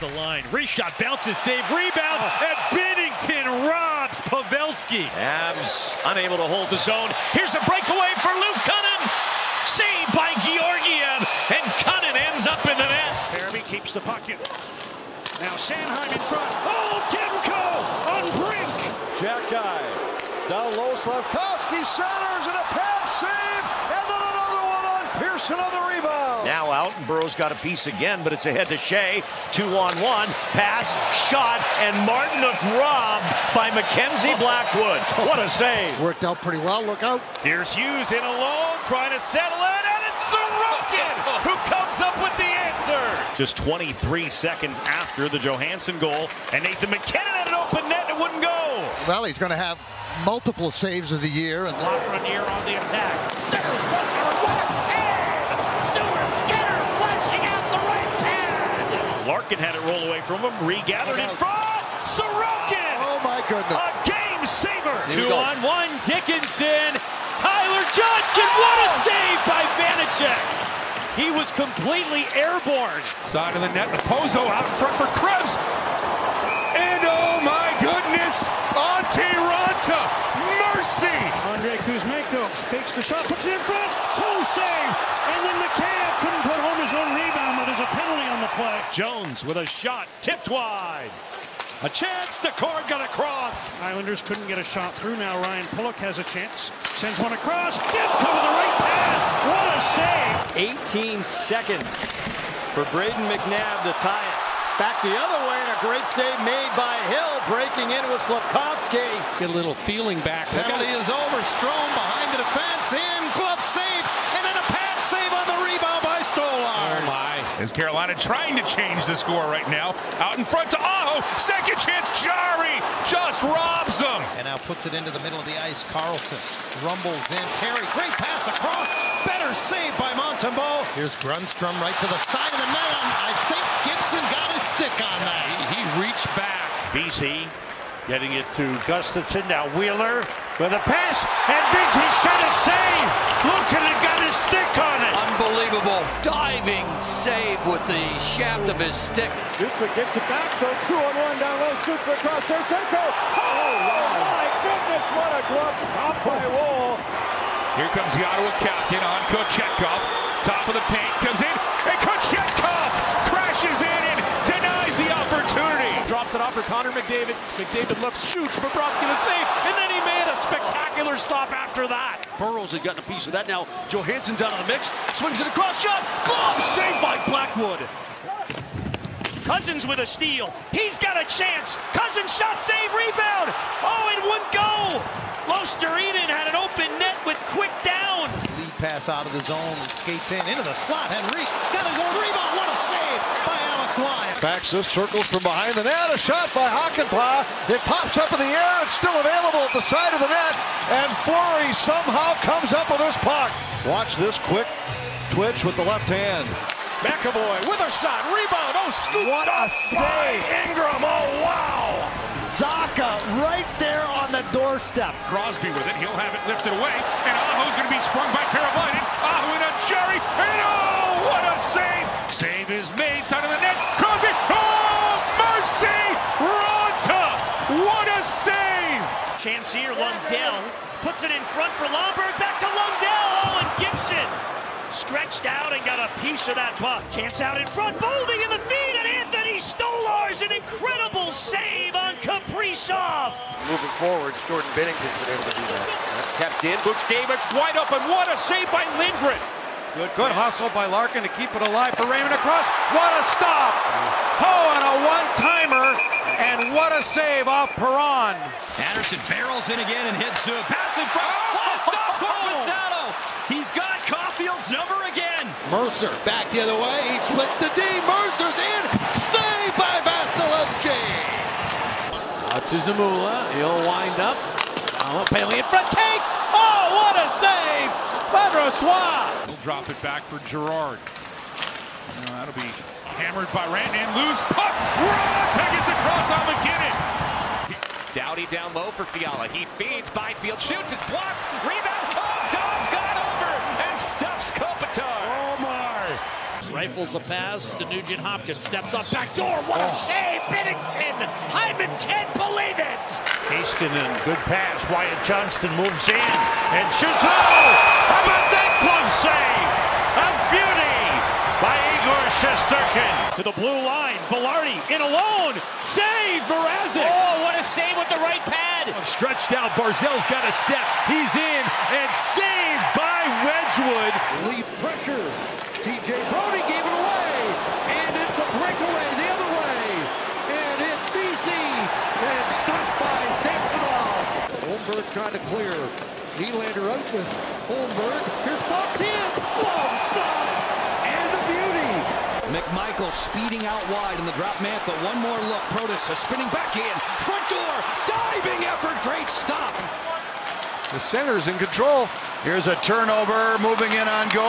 the line. Reshot, bounces, save, rebound, and Bennington robs Pavelski. Avs unable to hold the zone. Here's a breakaway for Luke Cunnan. Saved by Georgiev, and Cunnan ends up in the net. Jeremy keeps the puck in. Now Sanheim in front. Oh, Demko on Brink. Jack guy. Lafreniere centers, and a pass save, and then another one on Pearson on the rebound. Now Altenborough's got a piece again, but it's ahead to Shea. 2-on-1, pass, shot, and Martinook robbed by Mackenzie Blackwood. What a save. Worked out pretty well, look out. Here's Hughes in alone, trying to settle it, and it's Sorokin who comes up with the answer. Just 23 seconds after the Johansson goal, and Nathan McKinnon had an open net and it wouldn't go. Well, he's going to have multiple saves of the year. And Lafreniere on the attack. Centers once more. What a save! Stewart Skinner flashing out the right pad. Larkin had it roll away from him. Regathered in front. Sorokin. Oh my goodness! A game saver. 2-on-1. Dickinson. Tyler Johnson. What a save by Vanacek. He was completely airborne. Side of the net. Pozo out in front for Krebs. And oh my goodness! Tiranta, mercy! Andre Kuzmenko takes the shot, puts it in front, cool save! And then McNabb couldn't put home his own rebound, but there's a penalty on the play. Jones with a shot, tipped wide. A chance, DeCord got across. Islanders couldn't get a shot through now. Ryan Pullock has a chance. Sends one across, Demko with the right pad. What a save! 18 seconds for Braden McNabb to tie it. Back the other way, and a great save made by Hill, breaking in with Slafkovsky. Get a little feeling back. Penalty is over. Strome behind the defense, in glove save, and then a pad save on the rebound by Stolarz. Oh my! Is Carolina trying to change the score right now? Out in front to Aho. Second chance, Jari just robs him. And now puts it into the middle of the ice. Carlson rumbles in. Terry, great pass across. Better save by Montembeau. Here's Grundstrom right to the side of the net. I think Gibson got his stick on that. He reached back. Vesey getting it to Gustafson. Now Wheeler with a pass, and Vesey shot a save. Looking and got his stick on it. Unbelievable diving save with the shaft of his stick. Stutzler gets it back though. 2-on-1 down low. Stutzler across there. Senko. Oh my goodness! What a glove stop by Woll. Here comes the Ottawa captain on Kochetkov. Top of the paint comes in, and Kochetkov crashes in and denies the opportunity. Drops it off for Connor McDavid. McDavid looks, shoots, Bobrovsky to save, and then he made a spectacular stop after that. Burroughs had gotten a piece of that. Now Johansson down on the mix, swings it across, shot, glove saved by Blackwood. Cousins with a steal. He's got a chance. Cousins shot, save, rebound. Oh, it wouldn't go. Losterinen had an open net with quick down. Lead pass out of the zone, skates in, into the slot. Henry got his own rebound. What a save by Alex Lyon. Backs up, circles from behind the net. A shot by Hakanpää. It pops up in the air. It's still available at the side of the net. And Fleury somehow comes up with his puck. Watch this quick twitch with the left hand. McAvoy with a shot, rebound, oh, scoop! What a save! Ingram, oh, wow! Zaka right there on the doorstep. Crosby with it, he'll have it lifted away, and Aho's going to be sprung by Teravainen. Aho in a cherry, and oh, what a save! Save is made, side of the net, Crosby, oh, mercy! Ronta, what a save! Chancellor Lundell puts it in front for Lomberg, back to Lundell, oh, and Gibson! Stretched out and got a piece of that puck. Chance out in front, Boldy in the feed, and Anthony Stolarz, an incredible save on Kaprizov. Moving forward, Jordan Bennington's been able to do that. That's kept in. Buchnevich wide open. What a save by Lindgren. Good hustle by Larkin to keep it alive for Raymond across. What a stop! Oh, and a one-timer, and what a save off Perron. Anderson barrels in again and hits Zub. Bounce in front. What a stop, Corpusano. He's got Field's number again. Mercer back the other way. He splits the D. Mercer's in. Saved by Vasilevsky. Out to Zamula. He'll wind up. Paley in front. Takes. Oh, what a save. Brossoit. He'll drop it back for Girard. That'll be hammered by Rantanen. Loose puck. Rantanen gets across on McKinnon. Doughty down low for Fiala. He feeds. Byfield shoots. It's blocked. Rebound. Oh, Dodd's got over. Stuffs Kopitar. Oh my! Rifles a pass to Nugent Hopkins. Steps up, back door. What a save, Bennington. Hyman can't believe it. Hastinen, good pass. Wyatt Johnston moves in and shoots. Oh! How about that glove save? A beauty by Igor Shesterkin. To the blue line. Velarde in alone. Save, Mrazek. Oh, what a save with the right pad. Stretched out. Barzell's got a step. He's in and saved by Wedgwood. Relief pressure. TJ Brody gave it away, and it's a breakaway the other way, and it's Vesey, and it's stopped by Samsonov. Holmberg trying to clear. Nylander out with Holmberg. Here's Fox in. Glove stop, and a beauty. McMichael speeding out wide in the drop mantha. One more look. Protas is spinning back in. Front door. Diving effort. Great stop. The center's in control. Here's a turnover, moving in on goal,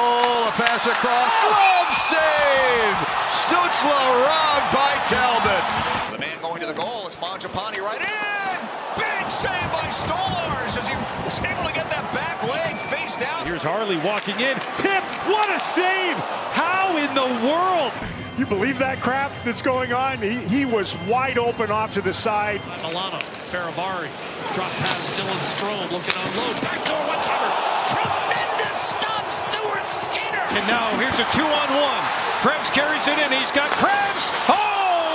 a pass across, glove save! Stutzler robbed by Talbot. The man going to the goal, it's Mangiapane right in! Big save by Stolarz as he was able to get that back leg face down. Here's Harley walking in, tip, what a save! How in the world? You believe that crap that's going on? He was wide open off to the side. Milano, Ferravari, drop pass, Dylan Strome looking on low, backdoor, one timer, tremendous stop, Stuart Skinner. And now here's a 2-on-1. Krebs carries it in, he's got Krebs. Oh,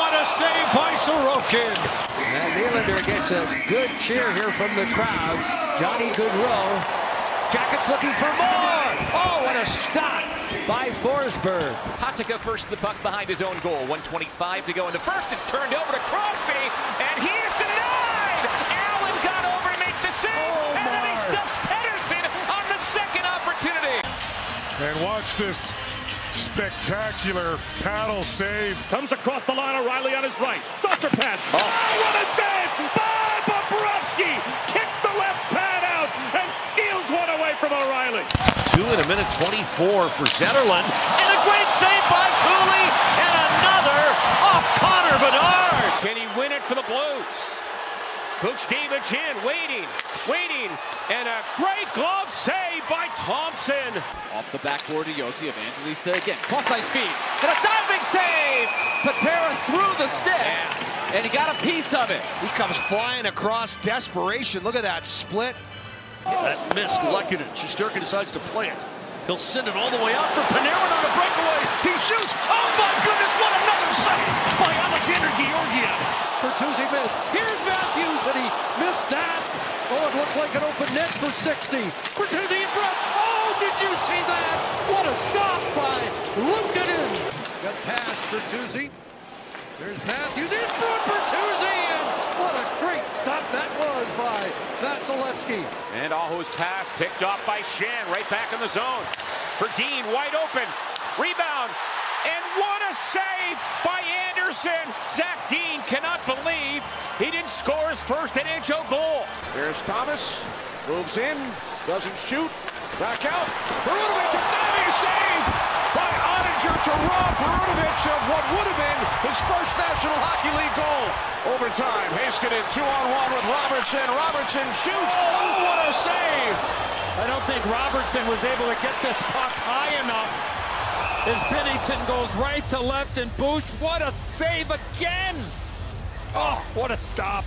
what a save by Sorokin. And Nylander gets a good cheer here from the crowd. Johnny Goodrow, Jackets looking for more. Oh, what a stop by Forsberg. Hatika first the puck behind his own goal. 1:25 to go in the first. It's turned over to Crosby, and he is denied. Allen got over to make the save, and then he stuffs Pettersson on the second opportunity. And watch this spectacular paddle save. Comes across the line, O'Reilly on his right. Saucer pass. Oh, what a save by Bobrovsky. Kicks the left pad out and steals one away from O'Reilly. 2:24 for Zetterlund, and a great save by Cooley, and another off Connor Bedard. Can he win it for the Blues? Coach David Chin waiting, and a great glove save by Thompson. Off the backboard to Yossi, Evangelista again, cross-ice feed, and a diving save! Patera threw the stick, and he got a piece of it. He comes flying across, desperation, look at that split. That missed Lehkonen. Shesterkin decides to play it. He'll send it all the way out for Panarin on a breakaway. He shoots. Oh, my goodness, what another save by Alexander Georgiev. Bertuzzi missed. Here's Matthews, and he missed that. Oh, it looked like an open net for 60. Bertuzzi in front. Oh, did you see that? What a stop by Lundell. Got past Bertuzzi. There's Matthews in front, Bertuzzi, and what a great stop that was by Vasilevsky. And Aho's pass picked off by Shan, right back in the zone. For Dean, wide open, rebound, and what a save by Anderson. Zach Dean cannot believe he didn't score his first NHL goal. There's Thomas, moves in, doesn't shoot, back out, Perunovic, a diving save! By Ottinger to rob Perunovic of what would have been his first National Hockey League goal. Overtime, Heiskanen 2-on-1 with Robertson. Robertson shoots. Oh, what a save! I don't think Robertson was able to get this puck high enough as Bennington goes right to left and Boosh. What a save again! Oh, what a stop!